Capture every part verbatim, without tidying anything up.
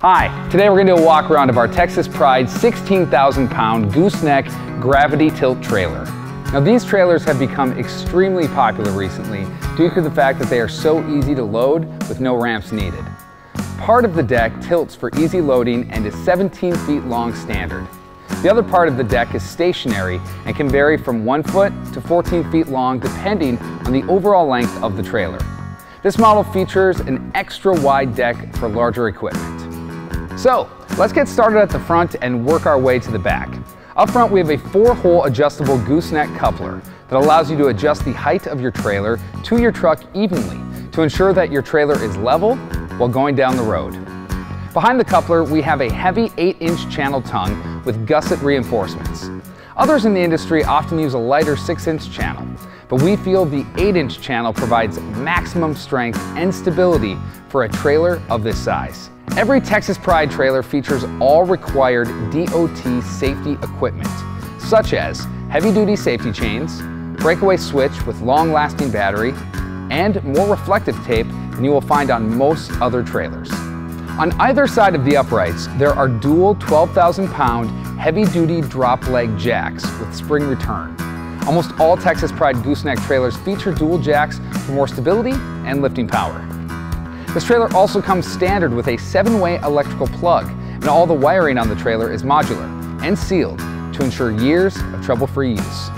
Hi, today we're going to do a walk around of our Texas Pride sixteen thousand pound Gooseneck gravity tilt trailer. Now these trailers have become extremely popular recently due to the fact that they are so easy to load with no ramps needed. Part of the deck tilts for easy loading and is seventeen feet long standard. The other part of the deck is stationary and can vary from one foot to fourteen feet long depending on the overall length of the trailer. This model features an extra wide deck for larger equipment. So let's get started at the front and work our way to the back. Up front we have a four-hole adjustable gooseneck coupler that allows you to adjust the height of your trailer to your truck evenly to ensure that your trailer is level while going down the road. Behind the coupler we have a heavy eight inch channel tongue with gusset reinforcements. Others in the industry often use a lighter six inch channel, but we feel the eight inch channel provides maximum strength and stability for a trailer of this size. Every Texas Pride trailer features all required D O T safety equipment, such as heavy-duty safety chains, breakaway switch with long-lasting battery, and more reflective tape than you will find on most other trailers. On either side of the uprights, there are dual twelve thousand pound heavy-duty drop leg jacks with spring return. Almost all Texas Pride Gooseneck trailers feature dual jacks for more stability and lifting power. This trailer also comes standard with a seven way electrical plug, and all the wiring on the trailer is modular and sealed to ensure years of trouble-free use.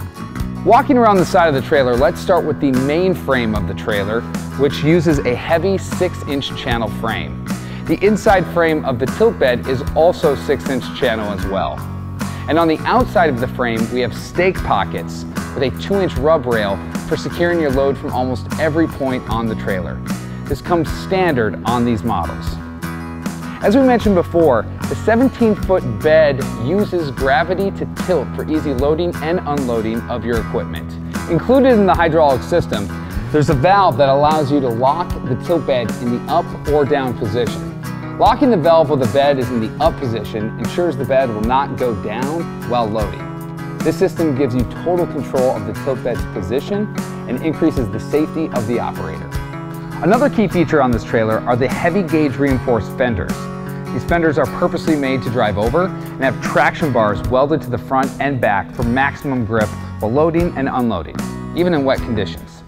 Walking around the side of the trailer, let's start with the main frame of the trailer, which uses a heavy six inch channel frame. The inside frame of the tilt bed is also six inch channel as well. And on the outside of the frame, we have stake pockets with a two inch rub rail for securing your load from almost every point on the trailer. This comes standard on these models. As we mentioned before, the seventeen foot bed uses gravity to tilt for easy loading and unloading of your equipment. Included in the hydraulic system, there's a valve that allows you to lock the tilt bed in the up or down position. Locking the valve while the bed is in the up position ensures the bed will not go down while loading. This system gives you total control of the tilt bed's position and increases the safety of the operator. Another key feature on this trailer are the heavy gauge reinforced fenders. These fenders are purposely made to drive over and have traction bars welded to the front and back for maximum grip while loading and unloading, even in wet conditions.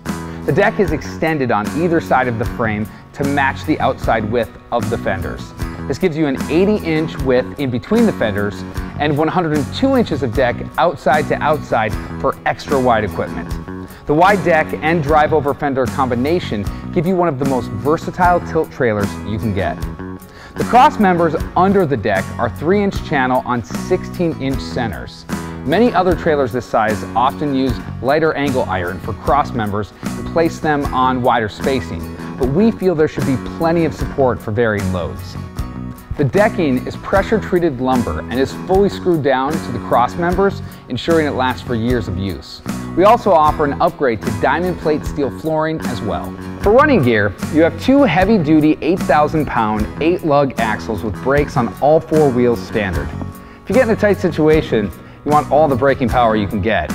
The deck is extended on either side of the frame to match the outside width of the fenders. This gives you an eighty inch width in between the fenders and one hundred two inches of deck outside to outside for extra wide equipment. The wide deck and drive over fender combination give you one of the most versatile tilt trailers you can get. The cross members under the deck are three inch channel on sixteen inch centers. Many other trailers this size often use lighter angle iron for cross members and place them on wider spacing, but we feel there should be plenty of support for varying loads. The decking is pressure treated lumber and is fully screwed down to the cross members, ensuring it lasts for years of use. We also offer an upgrade to diamond plate steel flooring as well. For running gear, you have two heavy duty eight thousand pound, eight lug axles with brakes on all four wheels standard. If you get in a tight situation, you want all the braking power you can get.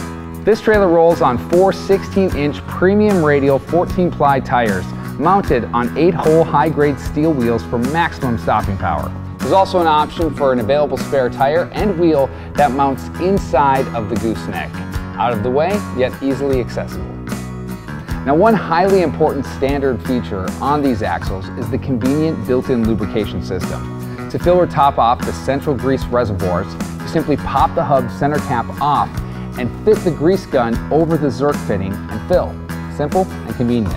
This trailer rolls on four sixteen inch premium radial fourteen ply tires mounted on eight hole high grade steel wheels for maximum stopping power. There's also an option for an available spare tire and wheel that mounts inside of the gooseneck. Out of the way, yet easily accessible. Now, one highly important standard feature on these axles is the convenient built-in lubrication system. To fill or top off the central grease reservoirs, you simply pop the hub center cap off and fit the grease gun over the Zerk fitting and fill. Simple and convenient.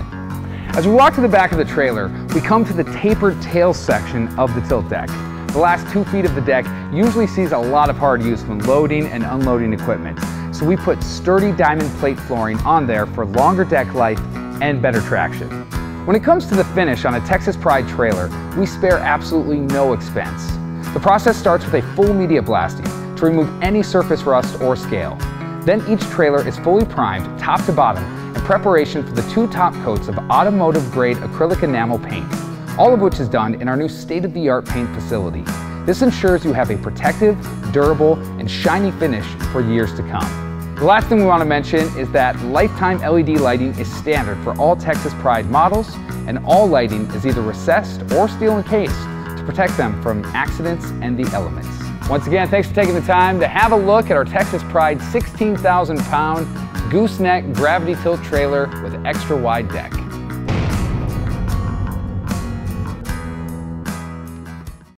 As we walk to the back of the trailer, we come to the tapered tail section of the tilt deck. The last two feet of the deck usually sees a lot of hard use when loading and unloading equipment, so we put sturdy diamond plate flooring on there for longer deck life and better traction. When it comes to the finish on a Texas Pride trailer, we spare absolutely no expense. The process starts with a full media blasting to remove any surface rust or scale. Then each trailer is fully primed top to bottom in preparation for the two top coats of automotive-grade acrylic enamel paint, all of which is done in our new state-of-the-art paint facility. This ensures you have a protective, durable, and shiny finish for years to come. The last thing we want to mention is that lifetime L E D lighting is standard for all Texas Pride models, and all lighting is either recessed or steel encased to to protect them from accidents and the elements. Once again, thanks for taking the time to have a look at our Texas Pride sixteen thousand pound Gooseneck gravity tilt trailer with extra wide deck.